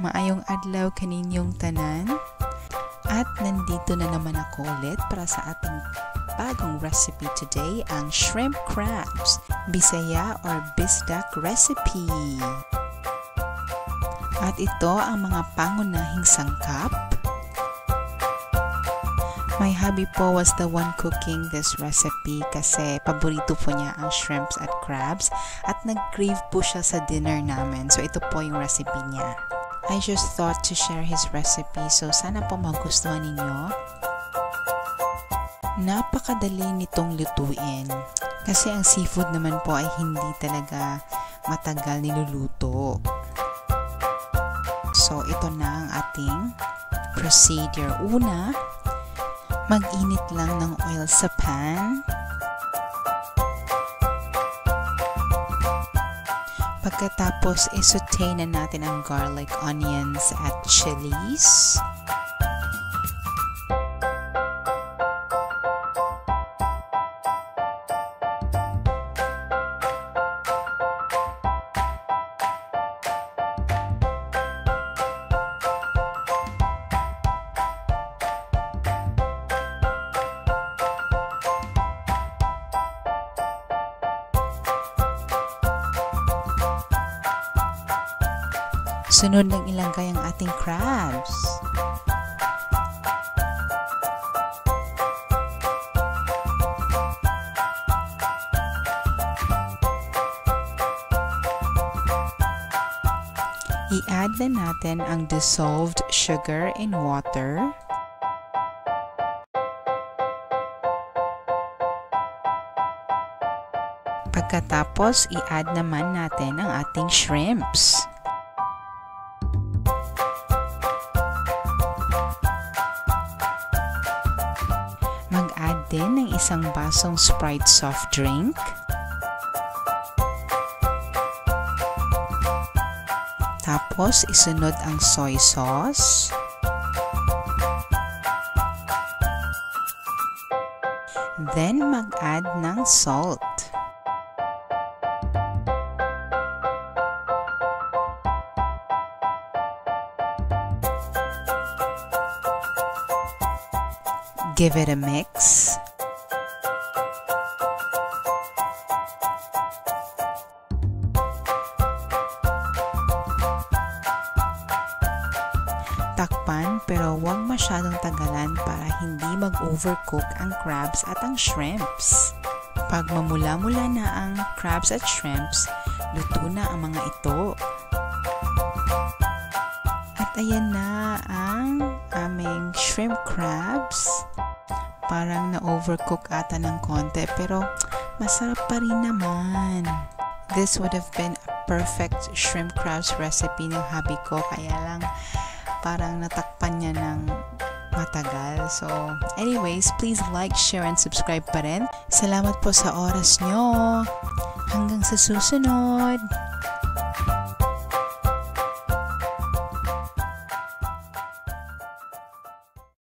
Maayong adlaw kaninyong tanan. At nandito na naman ako ulit para sa ating bagong recipe today, ang shrimp crabs, bisaya or bisdak recipe. At ito ang mga pangunahing sangkap. My hubby po was the one cooking this recipe kasi paborito po niya ang shrimps at crabs at nag-crave po siya sa dinner namin. So ito po yung recipe niya. I just thought to share his recipe, so sana po magustuhan ninyo. Napakadali nitong lutuin kasi ang seafood naman po ay hindi talaga matagal niluluto. So ito na ang ating procedure. Una, mag-init lang ng oil sa pan. Pagkatapos, i-saute na natin ang garlic, onions, at chilies. Sunod ng ilagay ang ating crabs. I-add na natin ang dissolved sugar in water. Pagkatapos, i-add naman natin ang ating shrimps. Din ng isang basong Sprite soft drink. Tapos, isunod ang soy sauce. Then, mag-add ng salt. Give it a mix. Takpan pero huwag masyadong tagalan para hindi mag-overcook ang crabs at ang shrimps. Pag mamula-mula na ang crabs at shrimps, luto na ang mga ito. At ayan na ang aming shrimp crabs. Parang na-overcook ata ng konti, pero masarap pa rin naman. This would have been a perfect shrimp crabs recipe ng hubby ko, kaya lang parang natakpan niya ng matagal. So, anyways, please like, share, and subscribe pa rin. Salamat po sa oras nyo. Hanggang sa susunod!